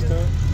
Let's go.